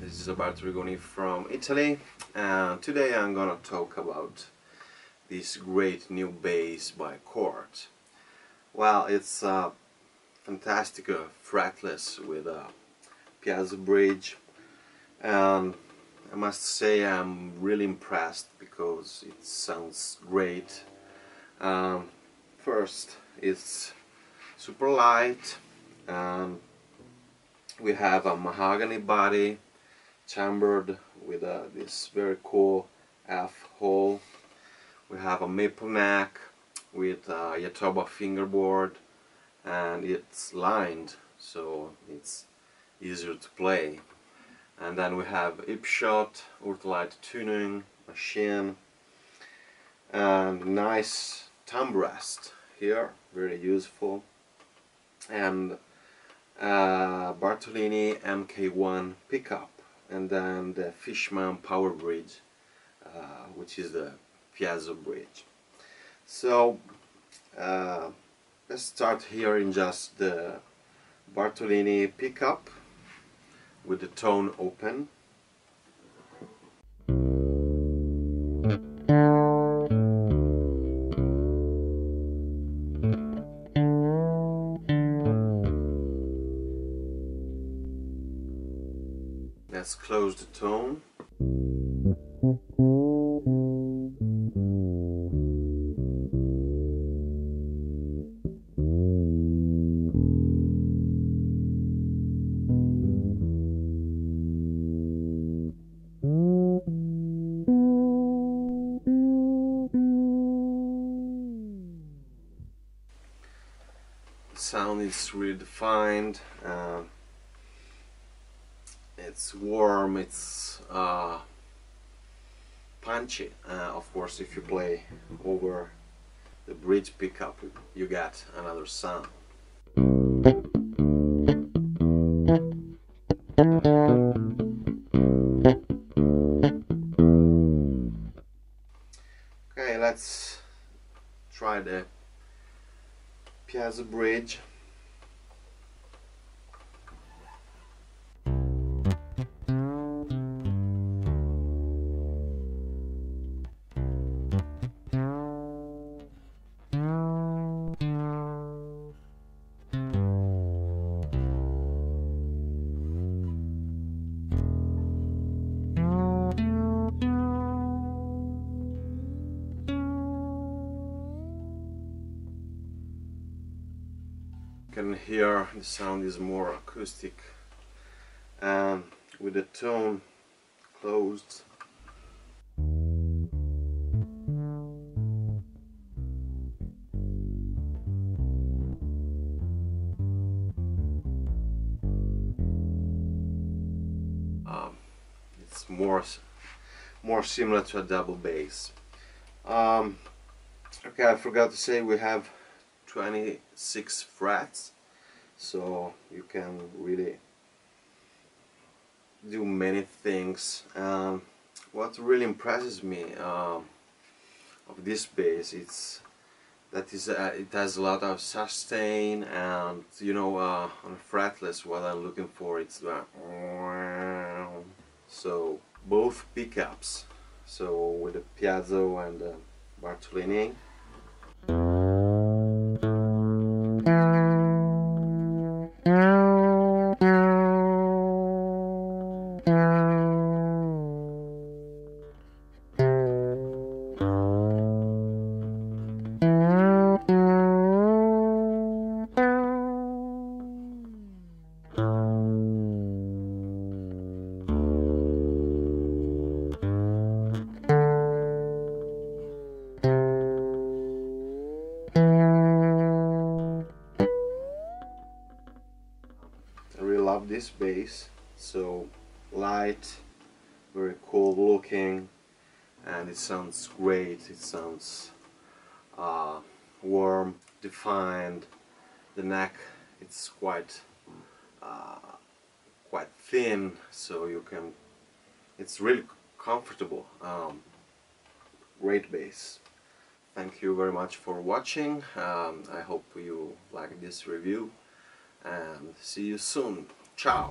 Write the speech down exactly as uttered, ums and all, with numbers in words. This is Alberto Rigoni from Italy, and today I'm gonna talk about this great new bass by Cort. Well, it's a uh, fantastic uh, fretless with a piezo bridge, and I must say I'm really impressed because it sounds great. Um, first, it's super light, and we have a mahogany body chambered with uh, this very cool F hole. We have a maple neck with a Yatoba fingerboard, and it's lined so it's easier to play. And then we have Hipshot ultralight tuning machine and nice thumb rest here, very useful. And uh, Bartolini M K one pickup, and then the Fishman power bridge, uh, which is the piezo bridge. So uh, let's start here in just the Bartolini pickup with the tone open. Let's close the tone. The sound is redefined. Uh, It's warm, it's uh, punchy. Uh, of course, if you play over the bridge pickup, you get another sound. Okay, let's try the piezo bridge. Can hear the sound is more acoustic, and um, with the tone closed. Um, it's more more similar to a double bass. Um, okay, I forgot to say we have twenty-six frets, so you can really do many things. Um, what really impresses me uh, of this bass is that is uh, it has a lot of sustain, and you know, uh, on fretless, what I'm looking for it's that. So both pickups, so with the piezo and the Bartolini. love this base, so light, very cool looking, and it sounds great, it sounds uh, warm, defined. The neck, it's quite uh, quite thin, so you can, it's really comfortable. Um, great bass. Thank you very much for watching. um, I hope you like this review, and see you soon. Ciao.